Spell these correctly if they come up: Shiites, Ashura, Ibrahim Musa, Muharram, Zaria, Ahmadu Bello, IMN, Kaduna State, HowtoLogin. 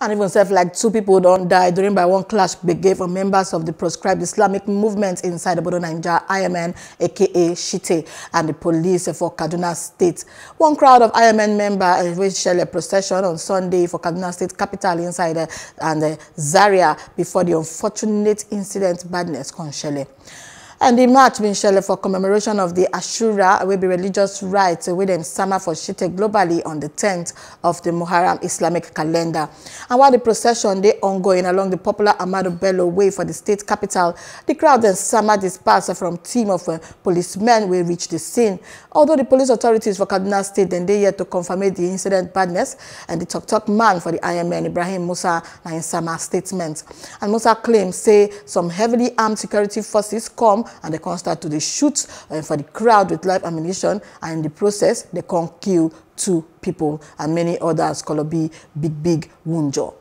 and even self like two people don't die during by one clash brigade for members of the proscribed Islamic movement inside Obodo Naija, IMN, aka Shiites, and the police for Kaduna State. One crowd of IMN members reached a procession on Sunday for Kaduna State capital inside and Zaria before the unfortunate incident badness con Shelley. And the march been scheduled for commemoration of the Ashura, will be religious rites with them summer for Shiite globally on the 10th of the Muharram Islamic calendar. And while the procession day ongoing along the popular Ahmadu Bello way for the state capital, the crowd then summer dispersed from team of policemen will reach the scene. Although the police authorities for Kaduna State then they yet to confirm the incident badness, and the tok-tok man for the IMN, Ibrahim Musa, in summer statement. And Musa claims say some heavily armed security forces come and they can start to the shoot for the crowd with live ammunition, and in the process they can kill two people and many others. Kolobi big wounded.